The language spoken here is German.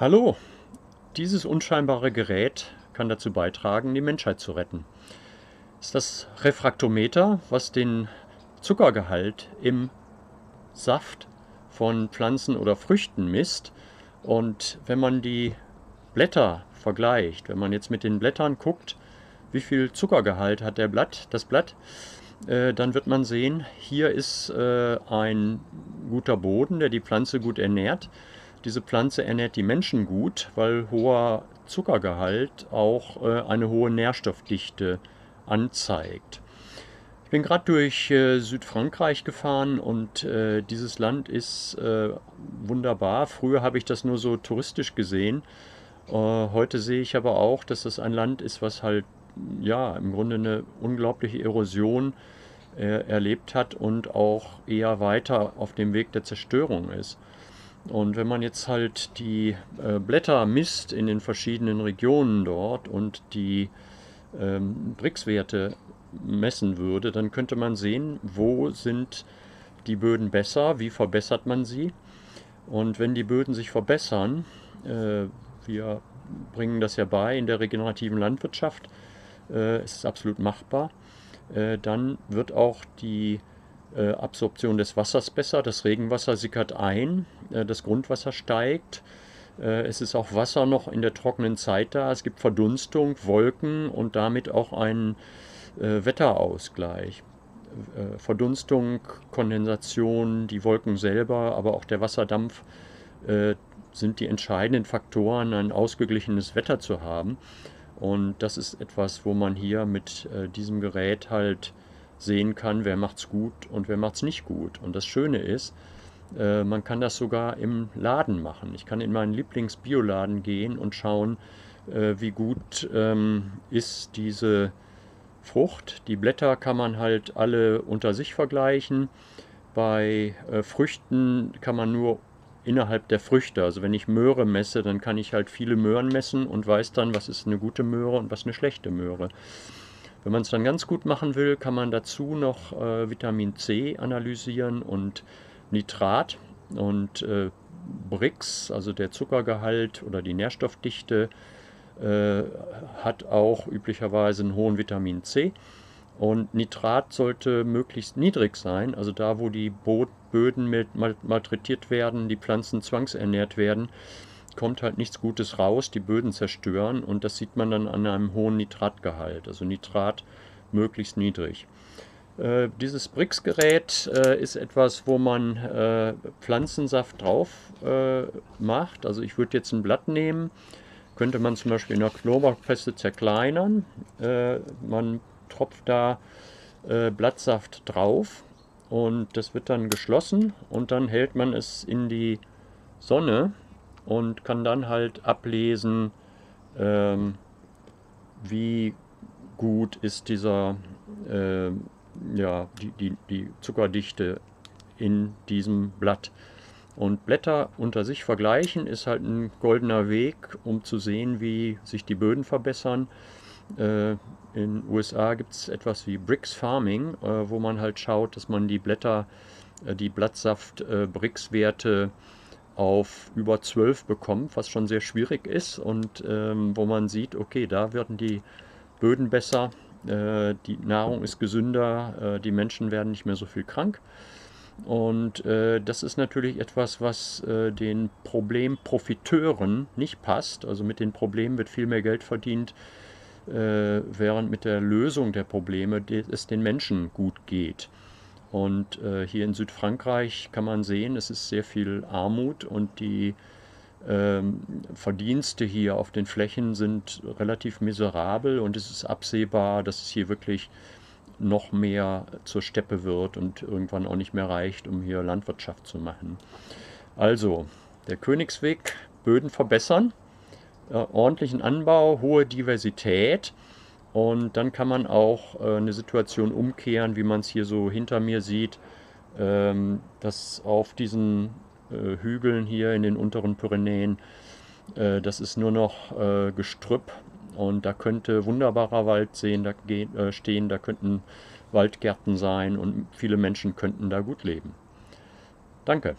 Hallo, dieses unscheinbare Gerät kann dazu beitragen, die Menschheit zu retten. Das ist das Refraktometer, was den Zuckergehalt im Saft von Pflanzen oder Früchten misst. Und wenn man die Blätter vergleicht, wenn man jetzt mit den Blättern guckt, wie viel Zuckergehalt hat das Blatt, dann wird man sehen, hier ist ein guter Boden, der die Pflanze gut ernährt. Diese Pflanze ernährt die Menschen gut, weil hoher Zuckergehalt auch eine hohe Nährstoffdichte anzeigt. Ich bin gerade durch Südfrankreich gefahren und dieses Land ist wunderbar. Früher habe ich das nur so touristisch gesehen. Heute sehe ich aber auch, dass das ein Land ist, was halt ja im Grunde eine unglaubliche Erosion erlebt hat und auch eher weiter auf dem Weg der Zerstörung ist. Und wenn man jetzt halt die Blätter misst in den verschiedenen Regionen dort und die Brix-Werte messen würde, dann könnte man sehen, wo sind die Böden besser, wie verbessert man sie. Und wenn die Böden sich verbessern, wir bringen das ja bei in der regenerativen Landwirtschaft, es ist absolut machbar, dann wird auch die Absorption des Wassers besser, das Regenwasser sickert ein, das Grundwasser steigt, es ist auch Wasser noch in der trockenen Zeit da, es gibt Verdunstung, Wolken und damit auch einen Wetterausgleich. Verdunstung, Kondensation, die Wolken selber, aber auch der Wasserdampf sind die entscheidenden Faktoren, ein ausgeglichenes Wetter zu haben. Und das ist etwas, wo man hier mit diesem Gerät halt sehen kann, wer macht's gut und wer macht's nicht gut. Und das Schöne ist, man kann das sogar im Laden machen. Ich kann in meinen Lieblings-Bioladen gehen und schauen, wie gut ist diese Frucht. Die Blätter kann man halt alle unter sich vergleichen. Bei Früchten kann man nur innerhalb der Früchte. Also wenn ich Möhre messe, dann kann ich halt viele Möhren messen und weiß dann, was ist eine gute Möhre und was eine schlechte Möhre. Wenn man es dann ganz gut machen will, kann man dazu noch Vitamin C analysieren und Nitrat und Brix, also der Zuckergehalt oder die Nährstoffdichte, hat auch üblicherweise einen hohen Vitamin C. Und Nitrat sollte möglichst niedrig sein, also da, wo die Böden malträtiert werden, die Pflanzen zwangsernährt werden, kommt halt nichts Gutes raus, die Böden zerstören und das sieht man dann an einem hohen Nitratgehalt, also Nitrat möglichst niedrig. Dieses Brix-Gerät ist etwas, wo man Pflanzensaft drauf macht, also ich würde jetzt ein Blatt nehmen, könnte man zum Beispiel in einer Knoblauchpresse zerkleinern, man tropft da Blattsaft drauf und das wird dann geschlossen und dann hält man es in die Sonne und kann dann halt ablesen, wie gut ist dieser, die Zuckerdichte in diesem Blatt. Und Blätter unter sich vergleichen ist halt ein goldener Weg, um zu sehen, wie sich die Böden verbessern. In den USA gibt es etwas wie Brix Farming, wo man halt schaut, dass man die Blätter, die Blattsaft-Brix-Werte auf über 12 bekommt, was schon sehr schwierig ist und wo man sieht, okay, da werden die Böden besser, die Nahrung ist gesünder, die Menschen werden nicht mehr so viel krank und das ist natürlich etwas, was den Problemprofiteuren nicht passt, also mit den Problemen wird viel mehr Geld verdient, während mit der Lösung der Probleme es den Menschen gut geht. Und hier in Südfrankreich kann man sehen, es ist sehr viel Armut und die Verdienste hier auf den Flächen sind relativ miserabel und es ist absehbar, dass es hier wirklich noch mehr zur Steppe wird und irgendwann auch nicht mehr reicht, um hier Landwirtschaft zu machen. Also, der Königsweg, Böden verbessern, ordentlichen Anbau, hohe Diversität. Und dann kann man auch eine Situation umkehren, wie man es hier so hinter mir sieht, dass auf diesen Hügeln hier in den unteren Pyrenäen, das ist nur noch Gestrüpp und da könnte wunderbarer Wald stehen, da könnten Waldgärten sein und viele Menschen könnten da gut leben. Danke.